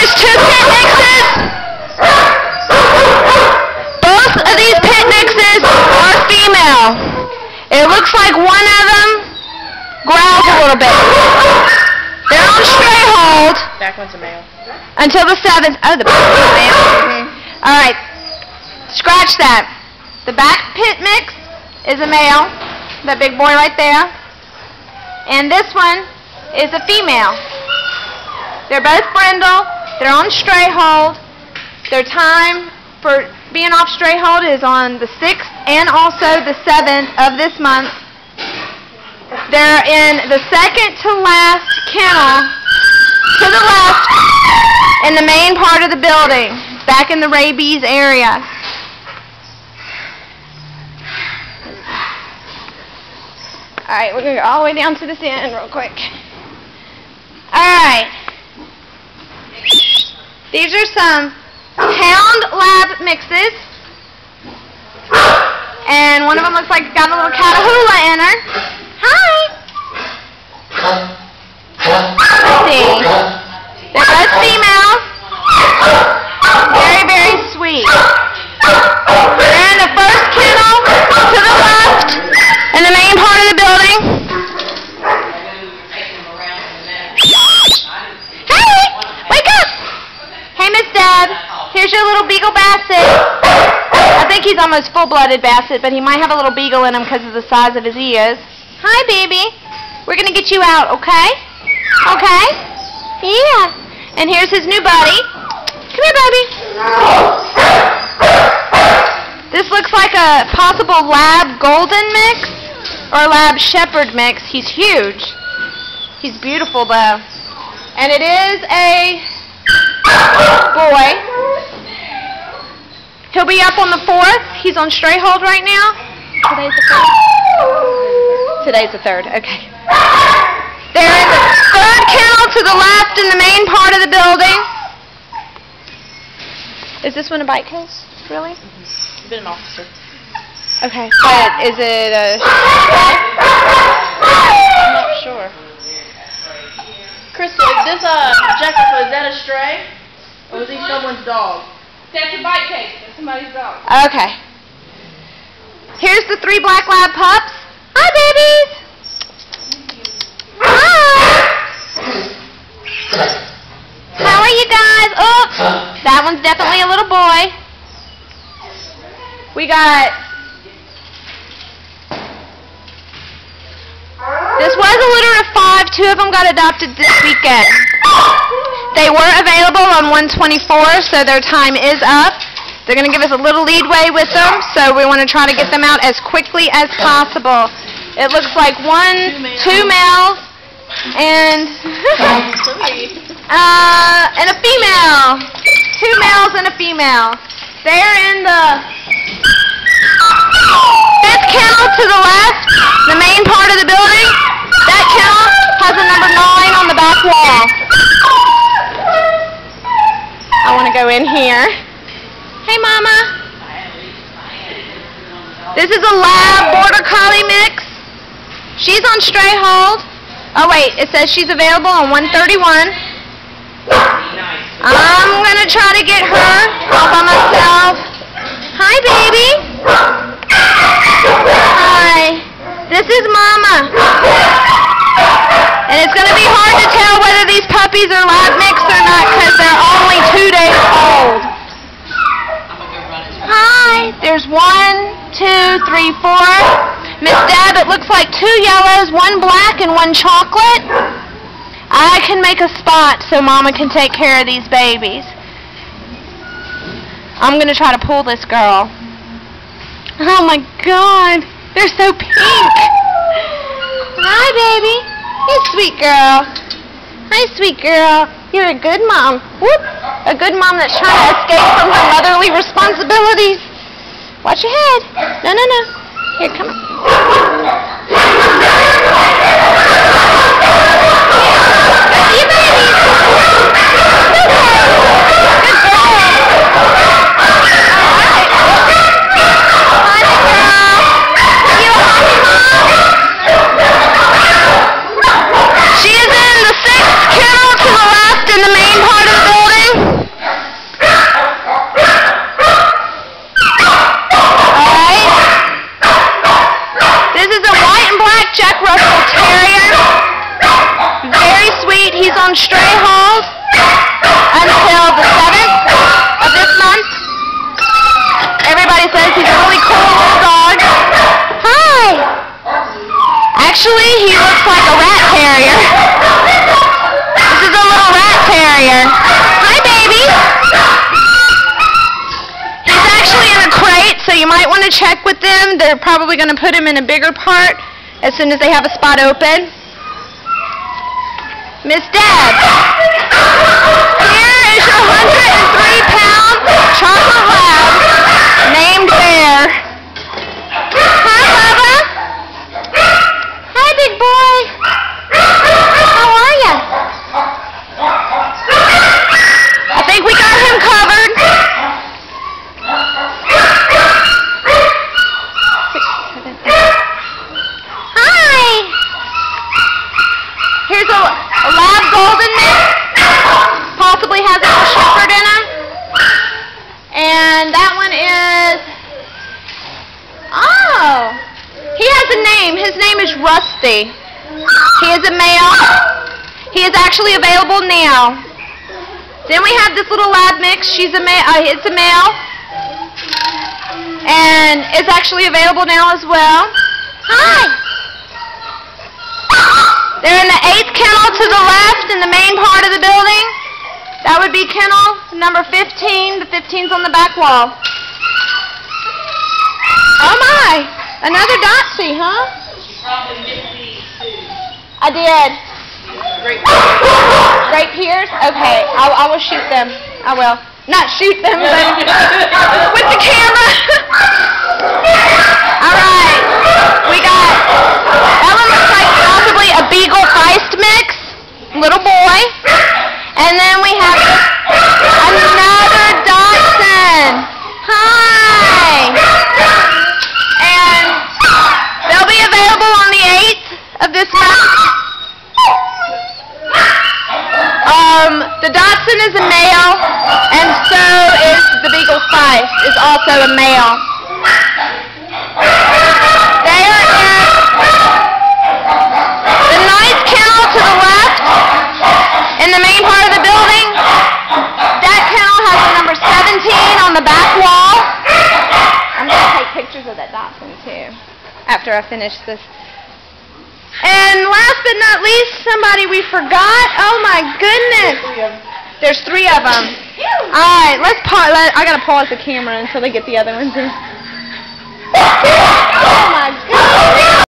There's two picnics. Both of these picnics are female. It looks like one of them growls a little bit. They're on stray hold. Back one's a male. Until the 7th. Oh, the back one's a male. All right. Scratch that. The back picnic is a male. That big boy right there. And this one is a female. They're both brindle. They're on stray hold. Their time for being off stray hold is on the 6th and also the 7th of this month. They're in the second to last kennel to the left in the main part of the building, back in the rabies area. All right, we're going to go all the way down to this end real quick. All right. These are some Hound Lab mixes, and one of them looks like it's got a little Catahoula in her. Hi! Let's see. They're both females. Very, very sweet. They're in the first kennel to the left in the main part of the building. Here's your little Beagle Basset. I think he's almost full-blooded Basset, but he might have a little Beagle in him because of the size of his ears. Hi, baby. We're going to get you out, okay? Okay? Yeah. And here's his new buddy. Come here, baby. This looks like a possible Lab Golden mix or Lab Shepherd mix. He's huge. He's beautiful, though. And it is a boy. He'll be up on the 4th. He's on stray hold right now. Today's the 3rd. Today's the 3rd. Okay. They're in the third kennel to the left in the main part of the building. Is this one a bite case? Really? You've been an officer. Okay. But is it a... I'm not sure. Crystal, this Jessica, is that a stray? Or is he someone's dog? That's a bite case. That's somebody's dog. Okay. Here's the 3 black lab pups. Hi, babies. Hi. How are you guys? Oops. That one's definitely a little boy. We got... This was a litter of 5. 2 of them got adopted this weekend. They were available on 1/24, so their time is up. They're going to give us a little leadway with them, so we want to try to get them out as quickly as possible. It looks like two males, and and a female. 2 males and a female. They're in the 5th kennel to the left, the main part of the building. That kennel has a number 9 on the back wall. I want to go in here. Hey, Mama. This is a Lab Border Collie mix. She's on stray hold. Oh, wait. It says she's available on 1/31. I'm going to try to get her all by myself. Hi, baby. Hi. This is Mama. And it's going to be hard to tell whether these puppies are lab mixed or not because they're only 2 days old. Hi. There's 1, 2, 3, 4. Miss Deb, it looks like 2 yellows, 1 black, and 1 chocolate. I can make a spot so Mama can take care of these babies. I'm going to try to pull this girl. Oh, my God. They're so pink. Hi, baby. Hey, sweet girl. Hi, sweet girl. You're a good mom. Whoop! A good mom that's trying to escape from her motherly responsibilities. Watch your head. No, no, no. Here, come on. Here, you babies. Good girl. All right. Honey girl. You a honey mom? She is in the 6th kennel to the left in the main part of the building. check with them. They're probably going to put them in a bigger part as soon as they have a spot open. Miss Deb, here is your 103-pound chocolate lab named Bear. Hi, Bubba. Hi, big boy. How are ya? I think we got him covered. Hi. Here's a lab golden mix. Possibly has a little shepherd in it. And that one is... Oh! He has a name. His name is Rusty. He is a male. He is actually available now. Then we have this little lab mix. It's a male. And it's actually available now as well. Hi! They're in the 8th kennel to the left in the main part of the building. That would be kennel number 15. The 15's on the back wall. Oh my! Another Dotsie, huh? She probably missed these two. I did. Grape Pears? Okay, I will shoot them. I will. Not shoot them, but with the camera. Alright, we got Ella looks like possibly a Beagle Feist mix, little boy. And then we have another Dachshund. Hi! And they'll be available on the 8th of this month. The Dachshund is a male, and so is the Beagle Feist, is also a male. They are in the 9th kennel to the left, in the main part of the building. That kennel has the number 17 on the back wall. I'm going to take pictures of that Dachshund too, after I finish this. And last but not least, somebody we forgot. Oh my goodness. There's 3 of them. All right, let's pause. I gotta pause the camera until they get the other ones in.